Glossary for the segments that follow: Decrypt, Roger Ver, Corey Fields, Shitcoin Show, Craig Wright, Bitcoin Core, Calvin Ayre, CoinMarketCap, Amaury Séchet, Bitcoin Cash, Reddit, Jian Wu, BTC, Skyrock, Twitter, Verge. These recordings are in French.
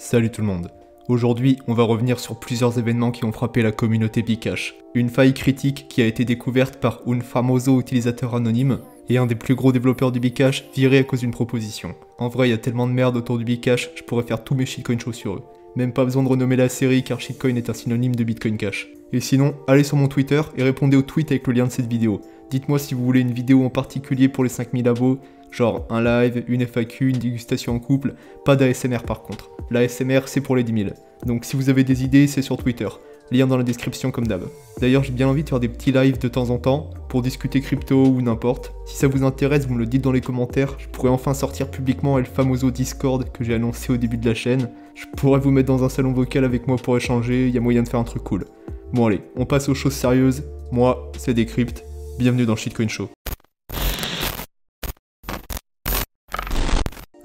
Salut tout le monde. Aujourd'hui, on va revenir sur plusieurs événements qui ont frappé la communauté Bcash. Une faille critique qui a été découverte par un famoso utilisateur anonyme et un des plus gros développeurs du Bcash viré à cause d'une proposition. En vrai, il y a tellement de merde autour du Bcash, je pourrais faire tous mes shitcoin shows sur eux. Même pas besoin de renommer la série car shitcoin est un synonyme de Bitcoin Cash. Et sinon, allez sur mon Twitter et répondez au tweet avec le lien de cette vidéo. Dites-moi si vous voulez une vidéo en particulier pour les 5000 abos, genre un live, une FAQ, une dégustation en couple, pas d'ASMR par contre. L'ASMR c'est pour les 10 000. Donc si vous avez des idées, c'est sur Twitter. Lien dans la description comme d'hab. D'ailleurs, j'ai bien envie de faire des petits lives de temps en temps pour discuter crypto ou n'importe. Si ça vous intéresse, vous me le dites dans les commentaires. Je pourrais enfin sortir publiquement le famoso Discord que j'ai annoncé au début de la chaîne. Je pourrais vous mettre dans un salon vocal avec moi pour échanger, il y a moyen de faire un truc cool. Bon allez, on passe aux choses sérieuses. Moi, c'est Decrypt. Bienvenue dans le Shitcoin Show.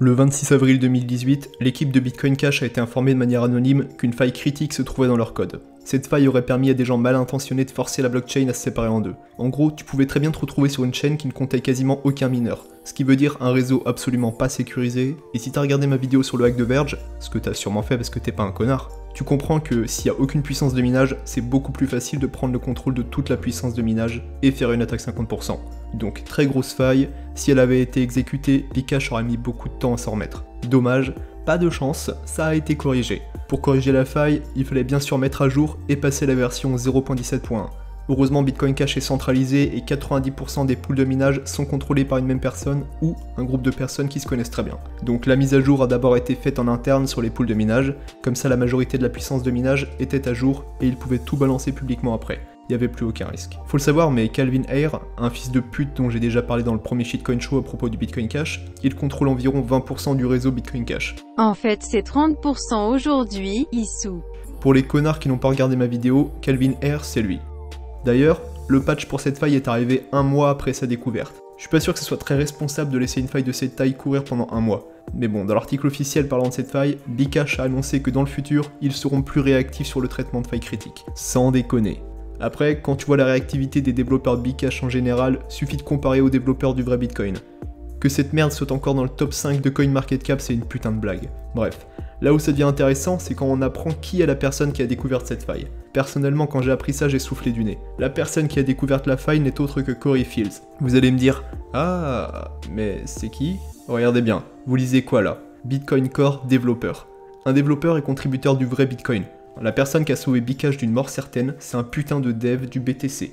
Le 26 avril 2018, l'équipe de Bitcoin Cash a été informée de manière anonyme qu'une faille critique se trouvait dans leur code. Cette faille aurait permis à des gens mal intentionnés de forcer la blockchain à se séparer en deux. En gros, tu pouvais très bien te retrouver sur une chaîne qui ne comptait quasiment aucun mineur, ce qui veut dire un réseau absolument pas sécurisé, et si t'as regardé ma vidéo sur le hack de Verge, ce que t'as sûrement fait parce que t'es pas un connard, tu comprends que s'il n'y a aucune puissance de minage, c'est beaucoup plus facile de prendre le contrôle de toute la puissance de minage et faire une attaque 50%. Donc très grosse faille, si elle avait été exécutée, Bcash aurait mis beaucoup de temps à s'en remettre. Dommage, pas de chance, ça a été corrigé. Pour corriger la faille, il fallait bien sûr mettre à jour et passer la version 0.17.1. Heureusement, Bitcoin Cash est centralisé et 90% des pools de minage sont contrôlés par une même personne ou un groupe de personnes qui se connaissent très bien. Donc la mise à jour a d'abord été faite en interne sur les pools de minage, comme ça la majorité de la puissance de minage était à jour et ils pouvaient tout balancer publiquement après. Il n'y avait plus aucun risque. Faut le savoir, mais Calvin Ayre, un fils de pute dont j'ai déjà parlé dans le premier Shitcoin Show à propos du Bitcoin Cash, il contrôle environ 20% du réseau Bitcoin Cash. En fait, c'est 30% aujourd'hui, Issou. Pour les connards qui n'ont pas regardé ma vidéo, Calvin Ayre, c'est lui. D'ailleurs, le patch pour cette faille est arrivé un mois après sa découverte. Je suis pas sûr que ce soit très responsable de laisser une faille de cette taille courir pendant un mois. Mais bon, dans l'article officiel parlant de cette faille, Bcash a annoncé que dans le futur, ils seront plus réactifs sur le traitement de failles critiques. Sans déconner. Après, quand tu vois la réactivité des développeurs Bcash en général, suffit de comparer aux développeurs du vrai Bitcoin. Que cette merde soit encore dans le top 5 de CoinMarketCap, c'est une putain de blague. Bref, là où ça devient intéressant, c'est quand on apprend qui est la personne qui a découvert cette faille. Personnellement, quand j'ai appris ça, j'ai soufflé du nez. La personne qui a découvert la faille n'est autre que Corey Fields. Vous allez me dire, ah, mais c'est qui? Regardez bien, vous lisez quoi là? Bitcoin Core développeur. Un développeur et contributeur du vrai Bitcoin. La personne qui a sauvé Bcash d'une mort certaine, c'est un putain de dev du BTC.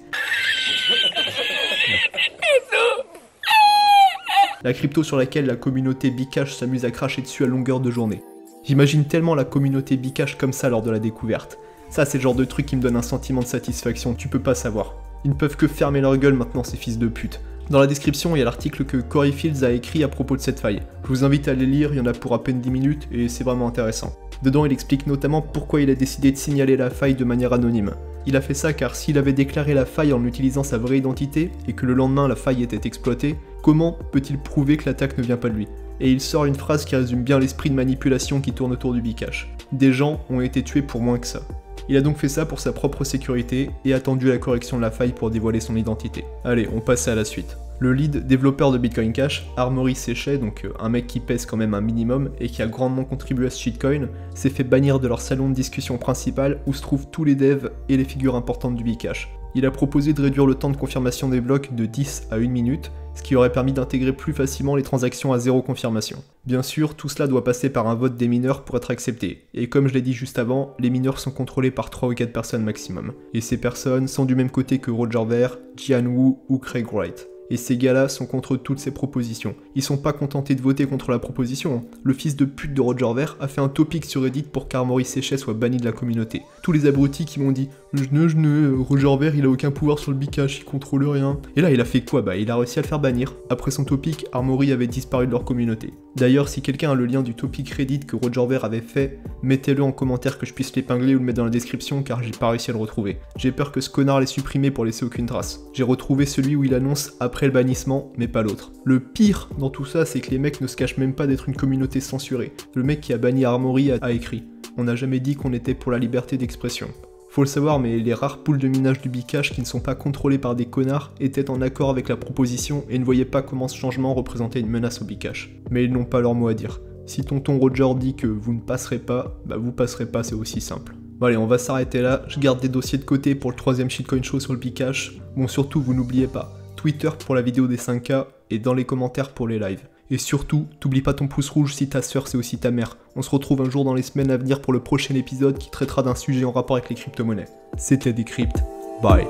La crypto sur laquelle la communauté Bcash s'amuse à cracher dessus à longueur de journée. J'imagine tellement la communauté Bcash comme ça lors de la découverte. Ça c'est le genre de truc qui me donne un sentiment de satisfaction, tu peux pas savoir. Ils ne peuvent que fermer leur gueule maintenant ces fils de pute. Dans la description, il y a l'article que Corey Fields a écrit à propos de cette faille. Je vous invite à les lire, il y en a pour à peine 10 minutes et c'est vraiment intéressant. Dedans, il explique notamment pourquoi il a décidé de signaler la faille de manière anonyme. Il a fait ça car s'il avait déclaré la faille en utilisant sa vraie identité et que le lendemain la faille était exploitée, comment peut-il prouver que l'attaque ne vient pas de lui? Et il sort une phrase qui résume bien l'esprit de manipulation qui tourne autour du Bcash. Des gens ont été tués pour moins que ça. Il a donc fait ça pour sa propre sécurité et attendu la correction de la faille pour dévoiler son identité. Allez, on passe à la suite. Le lead développeur de Bitcoin Cash, Amaury Séchet, donc un mec qui pèse quand même un minimum et qui a grandement contribué à ce shitcoin, s'est fait bannir de leur salon de discussion principal où se trouvent tous les devs et les figures importantes du Bcash. Il a proposé de réduire le temps de confirmation des blocs de 10 à 1 minute, ce qui aurait permis d'intégrer plus facilement les transactions à zéro confirmation. Bien sûr, tout cela doit passer par un vote des mineurs pour être accepté, et comme je l'ai dit juste avant, les mineurs sont contrôlés par 3 ou 4 personnes maximum, et ces personnes sont du même côté que Roger Ver, Jian Wu ou Craig Wright. Et ces gars-là sont contre toutes ces propositions. Ils sont pas contentés de voter contre la proposition. Le fils de pute de Roger Ver a fait un topic sur Reddit pour qu'Amaury Séchet soit banni de la communauté. Tous les abrutis qui m'ont dit « Je ne, Roger Ver il a aucun pouvoir sur le Bcash, il contrôle rien ». Et là il a fait quoi? Bah il a réussi à le faire bannir. Après son topic, Amaury avait disparu de leur communauté. D'ailleurs, si quelqu'un a le lien du topic Reddit que Roger Ver avait fait, mettez-le en commentaire que je puisse l'épingler ou le mettre dans la description car j'ai pas réussi à le retrouver. J'ai peur que ce connard l'ait supprimé pour laisser aucune trace. J'ai retrouvé celui où il annonce après le bannissement, mais pas l'autre. Le pire dans tout ça, c'est que les mecs ne se cachent même pas d'être une communauté censurée. Le mec qui a banni Amaury a écrit « On n'a jamais dit qu'on était pour la liberté d'expression ». Faut le savoir, mais les rares pools de minage du Bcash qui ne sont pas contrôlés par des connards étaient en accord avec la proposition et ne voyaient pas comment ce changement représentait une menace au Bcash. Mais ils n'ont pas leur mot à dire. Si tonton Roger dit que vous ne passerez pas, bah vous passerez pas, c'est aussi simple. Bon allez, on va s'arrêter là, je garde des dossiers de côté pour le troisième Shitcoin Show sur le Bcash. Bon surtout, vous n'oubliez pas, Twitter pour la vidéo des 5K et dans les commentaires pour les lives. Et surtout, t'oublie pas ton pouce rouge si ta sœur c'est aussi ta mère. On se retrouve un jour dans les semaines à venir pour le prochain épisode qui traitera d'un sujet en rapport avec les crypto-monnaies. C'était Decrypt, bye.